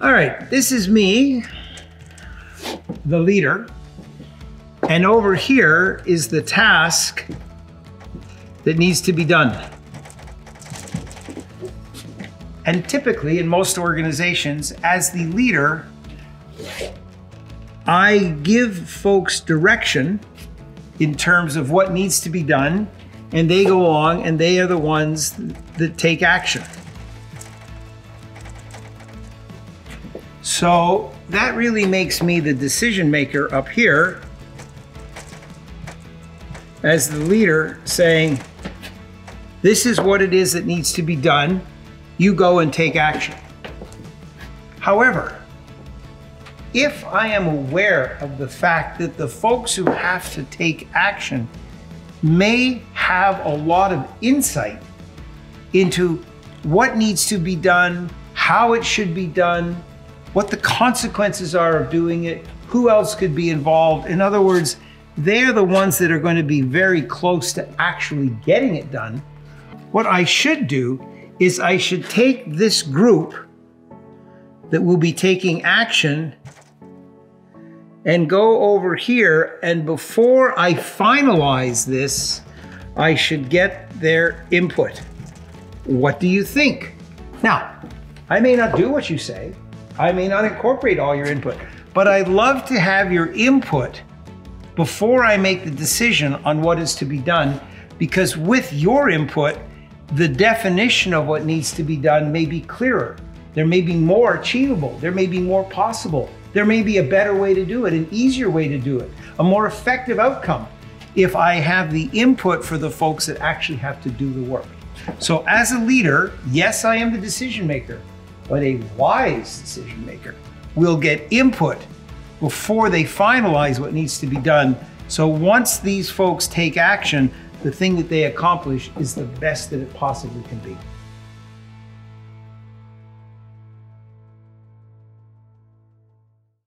All right, this is me, the leader, and over here is the task that needs to be done. And typically in most organizations, as the leader, I give folks direction in terms of what needs to be done, and they go along and they are the ones that take action. So that really makes me the decision maker up here as the leader saying, this is what it is that needs to be done. You go and take action. However, if I am aware of the fact that the folks who have to take action may have a lot of insight into what needs to be done, how it should be done, what the consequences are of doing it, who else could be involved. In other words, they're the ones that are going to be very close to actually getting it done. What I should do is I should take this group that will be taking action and go over here, and before I finalize this, I should get their input. What do you think? Now, I may not do what you say, I may not incorporate all your input, but I'd love to have your input before I make the decision on what is to be done, because with your input, the definition of what needs to be done may be clearer. There may be more achievable. There may be more possible. There may be a better way to do it, an easier way to do it, a more effective outcome if I have the input for the folks that actually have to do the work. So as a leader, yes, I am the decision maker, but a wise decision maker will get input before they finalize what needs to be done. So once these folks take action, the thing that they accomplish is the best that it possibly can be.